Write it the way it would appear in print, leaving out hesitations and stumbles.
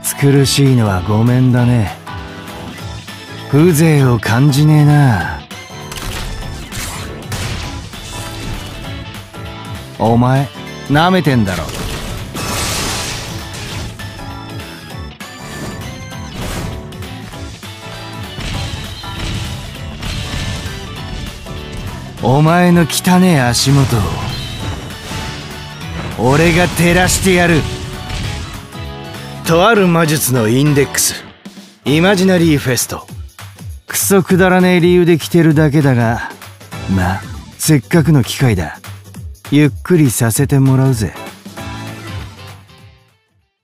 暑苦しいのはごめんだね。風情を感じねえな。お前なめてんだろ。お前の汚ねえ足元を俺が照らしてやる。とある魔術のインデックス、イマジナリーフェスト。クソくだらねえ理由で来てるだけだが、まあせっかくの機会だ、ゆっくりさせてもらうぜ。